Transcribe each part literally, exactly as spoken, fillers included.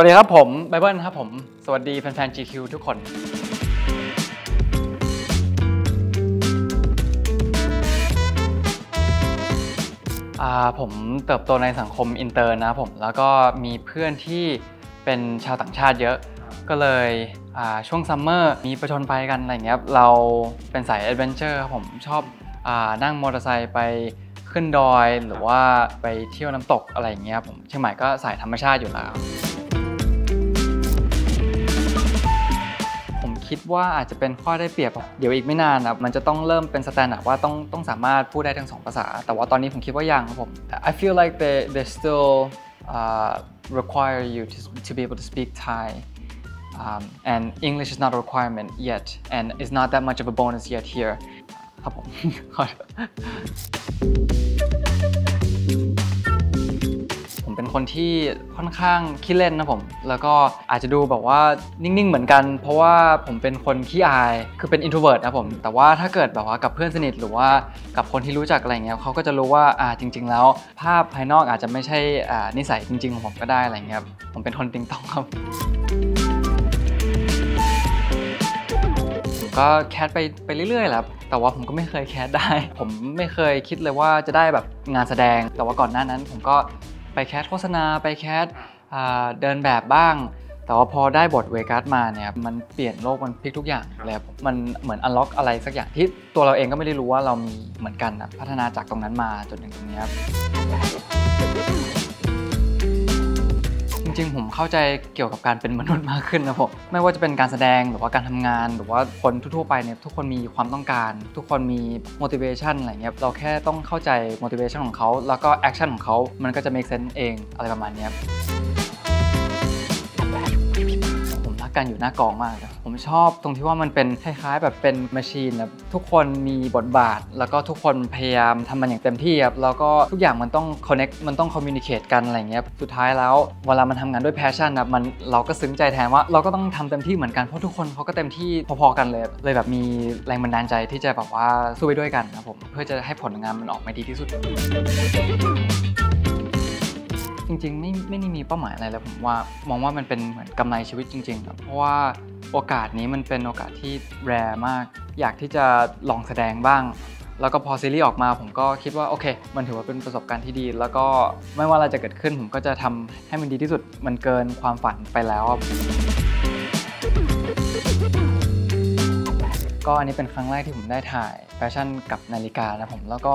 สวัสดีครับผม Bible ครับผมสวัสดีแฟนๆ จี คิว ทุกคนผมเติบโตในสังคมอินเตอร์นะผมแล้วก็มีเพื่อนที่เป็นชาวต่างชาติเยอะก็เลยช่วงซัมเมอร์มีประชนภัยกันอะไรเงี้ยเราเป็นสายแอดเวนเจอร์ครับผมชอบนั่งมอเตอร์ไซค์ไปขึ้นดอยหรือว่าไปเที่ยวน้ำตกอะไรอย่างเงี้ยผมเชียงใหม่ก็สายธรรมชาติอยู่แล้วผมคิดว่าอาจจะเป็นข้อได้เปรียบเดี๋ยวอีกไม่นานนะมันจะต้องเริ่มเป็นสแตนดาร์ดว่าต้องต้องสามารถพูดได้ทั้งสองภาษาแต่ว่าตอนนี้ผมคิดว่ายังครับผม I feel like they they still uh, require you to to be able to speak Thai um, and English is not a requirement yet and it's not that much of a bonus yet here ครับผม ผมเป็นคนที่ค่อนข้างขี้เล่นนะผมแล้วก็อาจจะดูแบบว่านิ่งๆเหมือนกันเพราะว่าผมเป็นคนขี้อายคือเป็น introvert นะผมแต่ว่าถ้าเกิดแบบว่ากับเพื่อนสนิทหรือว่ากับคนที่รู้จักอะไรเงี้ยเขาก็จะรู้ว่าอ่าจริงๆแล้วภาพภายนอกอาจจะไม่ใช่อ่านิสัยจริงๆของผมก็ได้อะไรเงี้ยผมเป็นคนติงตองครับก็แคสไปไปเรื่อยๆแหละแต่ว่าผมก็ไม่เคยแคสได้ผมไม่เคยคิดเลยว่าจะได้แบบงานแสดงแต่ว่าก่อนหน้านั้นผมก็ไปแคสโฆษณาไปแคสเดินแบบบ้างแต่ว่าพอได้บทเวกัสมาเนี่ยมันเปลี่ยนโลกมันพลิกทุกอย่างเลยมันเหมือนอันล็อกอะไรสักอย่างที่ตัวเราเองก็ไม่ได้รู้ว่าเรามีเหมือนกันนะพัฒนาจากตรงนั้นมาจนถึงตรงนี้ครับจริงๆผมเข้าใจเกี่ยวกับการเป็นมนุษย์มากขึ้นนะผมไม่ว่าจะเป็นการแสดงหรือว่าการทำงานหรือว่าคนทั่วๆไปเนี่ยทุกคนมีความต้องการทุกคนมี motivation อะไรเงี้ยเราแค่ต้องเข้าใจ motivation ของเขาแล้วก็ action ของเขามันก็จะ make sense เองอะไรประมาณนี้ผมรักการอยู่หน้ากองมากผมชอบตรงที่ว่ามันเป็นคล้ายๆแบบเป็น machine นะทุกคนมีบทบาทแล้วก็ทุกคนพยายามทำมันอย่างเต็มที่ครับแล้วก็ทุกอย่างมันต้อง connect มันต้อง communicate กันอะไรเงี้ยสุดท้ายแล้วเวลามันทำงานด้วย passion นะมันเราก็ซึ้งใจแทนว่าเราก็ต้องทำเต็มที่เหมือนกันเพราะทุกคนเขาก็เต็มที่พอๆกันเลยเลยแบบมีแรงบันดาลใจที่จะแบบว่าสู้ไปด้วยกันนะผมเพื่อจะให้ผลงานมันออกมาดีที่สุดจริงๆไม่ไม่ได้มีเป้าหมายอะไรแล้วผมว่ามองว่ามันเป็นเหมือนกำไรชีวิตจริงๆครับเพราะว่าโอกาสนี้มันเป็นโอกาสที่แรร์มากอยากที่จะลองแสดงบ้างแล้วก็พอซีรีส์ออกมาผมก็คิดว่าโอเคมันถือว่าเป็นประสบการณ์ที่ดีแล้วก็ไม่ว่าอะไรจะเกิดขึ้นผมก็จะทำให้มันดีที่สุดมันเกินความฝันไปแล้วก็อันนี้เป็นครั้งแรกที่ผมได้ถ่ายแฟชั่นกับนาฬิกานะผมแล้วก็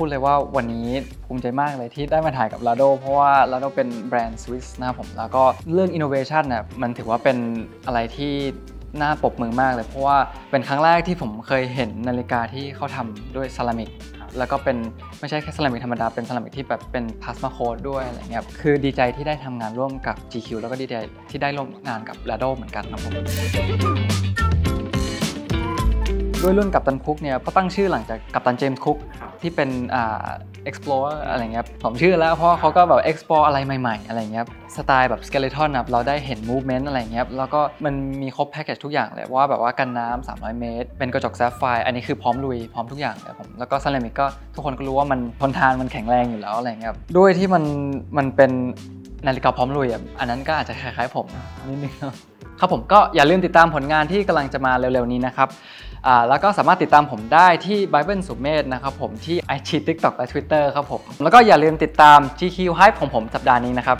พูดเลยว่าวันนี้ภูมิใจมากเลยที่ได้มาถ่ายกับ Laco เพราะว่า Laco เป็นแบรนด์สวิสนะครับผมแล้วก็เรื่อง innovation เนี่ยมันถือว่าเป็นอะไรที่น่าปรบมือมากเลยเพราะว่าเป็นครั้งแรกที่ผมเคยเห็นนาฬิกาที่เขาทำด้วยเซรามิกแล้วก็เป็นไม่ใช่แค่เซรามิกธรรมดาเป็นเซรามิกที่แบบเป็นพลาสมาโค้ดด้วยอะไรเงี้ยคือดีใจที่ได้ทำงานร่วมกับ จี คิว แล้วก็ดีใจที่ได้ร่วมงานกับ Laco เหมือนกันครับผมด้วยเรื่องกัปตันคุกเนี่ยเขาตั้งชื่อหลังจากกัปตันเจมส์คุกที่เป็น explorer อะไรเงี้ยผมชื่อแล้วเพราะเขาก็แบบ explore อะไรใหม่ๆอะไรเงี้ยสไตล์แบบ skeleton นะเราได้เห็น movement อะไรเงี้ยแล้วก็มันมีครบแพ็กเกจทุกอย่างเลยว่าแบบว่ากันน้ำสามร้อยเมตรเป็นกระจกแซฟไฟร์อันนี้คือพร้อมลุยพร้อมทุกอย่างเลยผมแล้วก็เซรามิกก็ทุกคนก็รู้ว่ามันทนทานมันแข็งแรงอยู่แล้วอะไรเงี้ยด้วยที่มันมันเป็นนาฬิกาพร้อมลุยอันนั้นก็อาจจะคล้ายๆผมนิดนึงครับผมก็อย่าลืมติดตามผลงานที่กำลังจะมาเร็วๆนี้นะครับแล้วก็สามารถติดตามผมได้ที่ Bible Summit นะครับผมที่ ไอ จี TikTok และ Twitter ครับผมแล้วก็อย่าลืมติดตาม จี คิว Hype ของผมสัปดาห์นี้นะครับ